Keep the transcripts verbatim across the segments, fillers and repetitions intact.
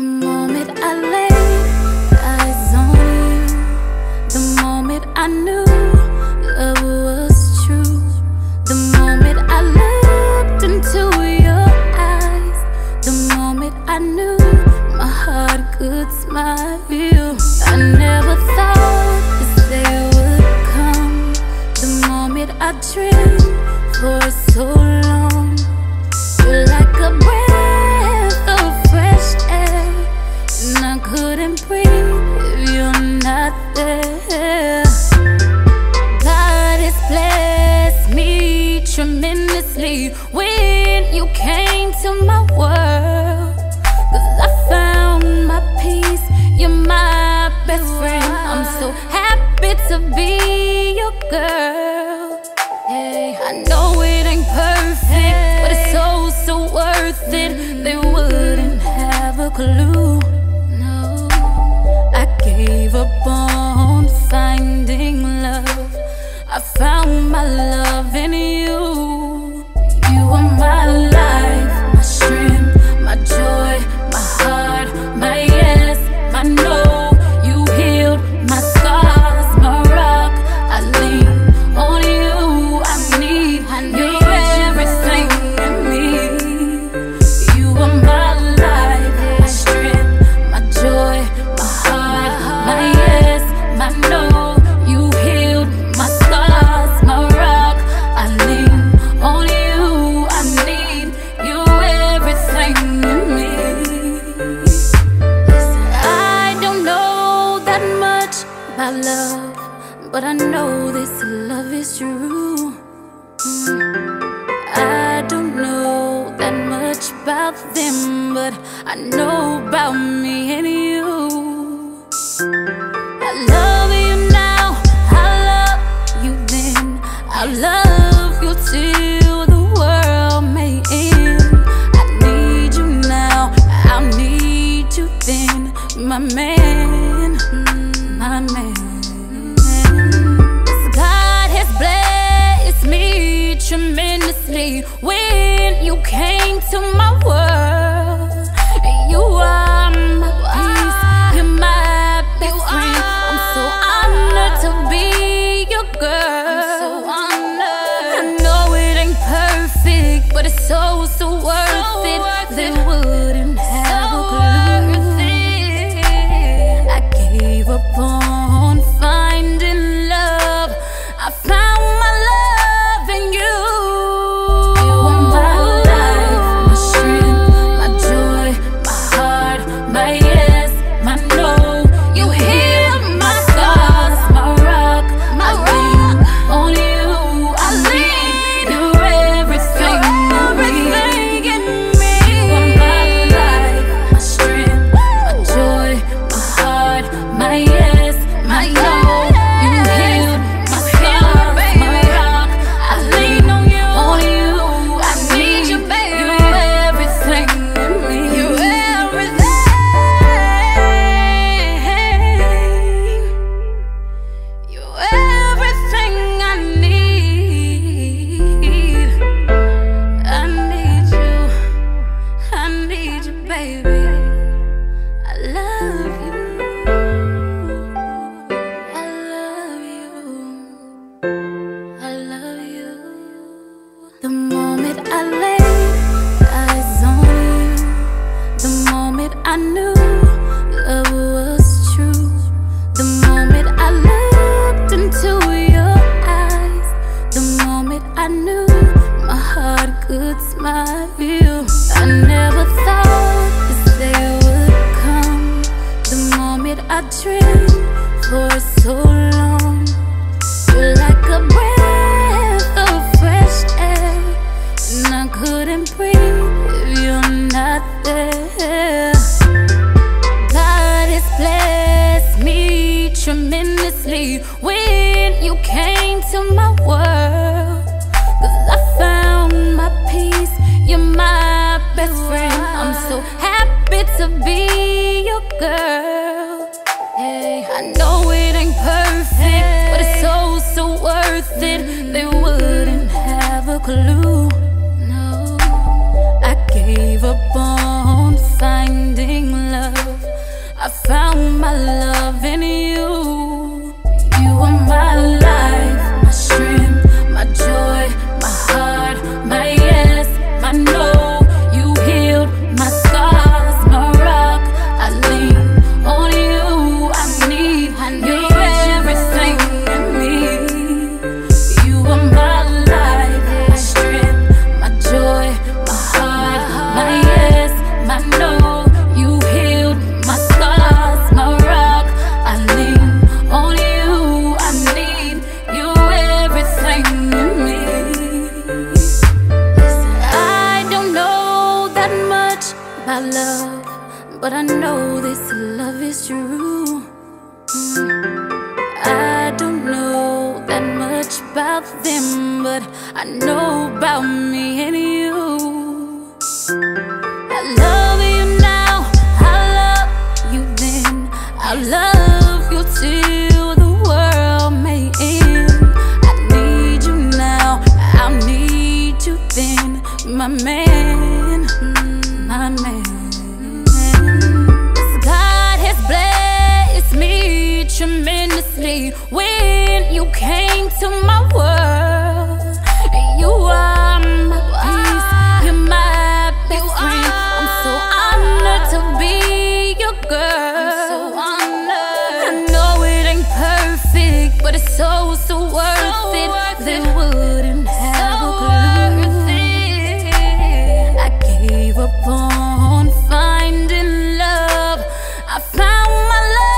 The moment I laid eyes on you, the moment I knew love was true, the moment I looked into your eyes, the moment I knew my heart could smile. I never thought this day would come, the moment I dreamed for so long. You're like a breath of fresh air, and I couldn't breathe if you're not there. God has blessed me tremendously when you came to my world, 'cause I found my peace, you're my best friend. I'm so happy to be your girl. Hey, I know it ain't perfect, hey, but it's so, so worth it. Mm, they wouldn't have a clue. No, I gave up on finding love. I found my love in you. You are my life, my strength, my joy, my heart, my yes, my no. You healed my scars, my rock. I lean on you. But I know this love is true. I don't know that much about them, but I know about me and you. I love you now, I love you then, I'll love you till the world may end. I need you now, I'll need you then, my man, my man. Tremendously when you came to my world, you are my peace, you're my best friend. I'm so honored to be your girl. I'm so honored. I know it ain't perfect, but it's so, so worth it. They wouldn't have a clue. I gave up on finding love. I found my love. I knew love was true, the moment I looked into your eyes, the moment I knew my heart could smile. I never thought this day would come, the moment I dreamed for so long. You're like a breath of fresh air, and I couldn't breathe if you're not there. Tremendously when you came to my world, 'cause I found my peace, you're my best friend. I'm so happy to be your girl. Hey, I know it ain't perfect, hey, but it's so, so worth it. Mm, they wouldn't have a clue. No, I gave up on finding love. but I know this love is true. I don't know that much about them, but I know about me and you. I love you now, I love you then, I'll love you till the world may end. I need you now, I'll need you then, my man, my man. Tremendously when you came to my world, you are my peace, you're my best friend. I'm so honored to be your girl. I'm so honored. I know it ain't perfect, but it's so so worth it. They wouldn't have a clue. I gave up on finding love. I found my love.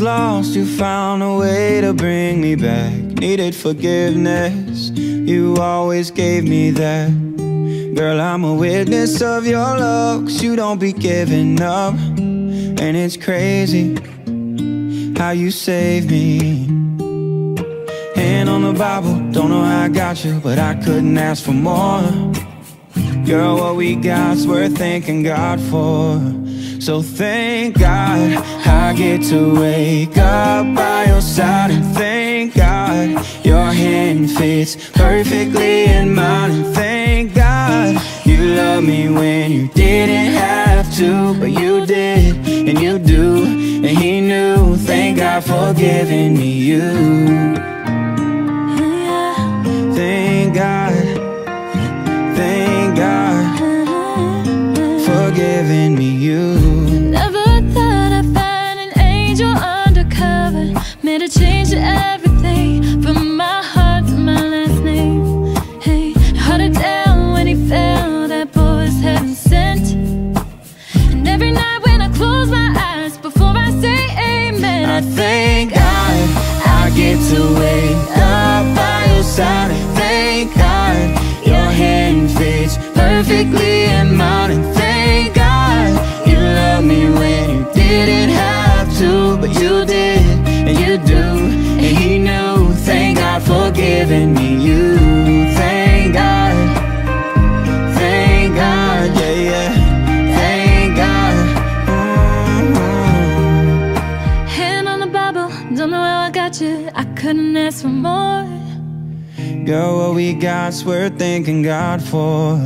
Lost, you found a way to bring me back. Needed forgiveness, you always gave me that. Girl, I'm a witness of your love, 'cause you don't be giving up. And it's crazy how you saved me. Hand on the Bible, don't know how I got you, but I couldn't ask for more. Girl, what we got's worth thanking God for. So thank God I get to wake up by your side, and thank God your hand fits perfectly in mine, and thank God you love me when you didn't have to, but you did, and you do, and He knew. Thank God for giving me you. Thank God, thank God for giving me you. Made a change to everything, from my heart to my last name. Hey, hard it down when he fell, that boy's heaven sent. And every night when I close my eyes, before I say amen, I thank God I get to wake up by your side. I thank God your hand fits perfectly in mine. And thank God you loved me when you didn't have to, but you did. You do, and He knew. Thank God for giving me you. Thank God, thank God, yeah, yeah. Thank God. Mm-hmm. Hand on the Bible, don't know how I got you. I couldn't ask for more. Girl, what we got's worth thanking God for.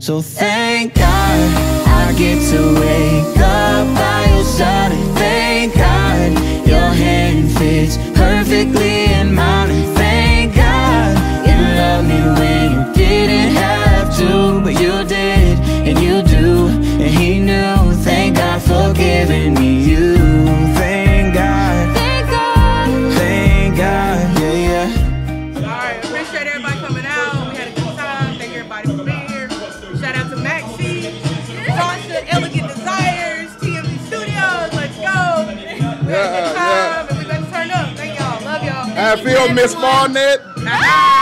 So thank God I get to wake up by your side. Thank God your hand fits perfectly in mine. And thank God you loved me when you didn't have to, but you did, and you do, and He knew. Thank God for giving me you. Thank God, thank God, thank God, yeah, yeah. Alright, appreciate everybody coming out. We had a good time. Thank everybody for being here. Shout out to Maxi, Tasha, Elegant Desires, T M V Studios. Let's go. Yeah. Time, and we're gonna turn up. Thank y'all. Love y'all. I feel Miss Barnett.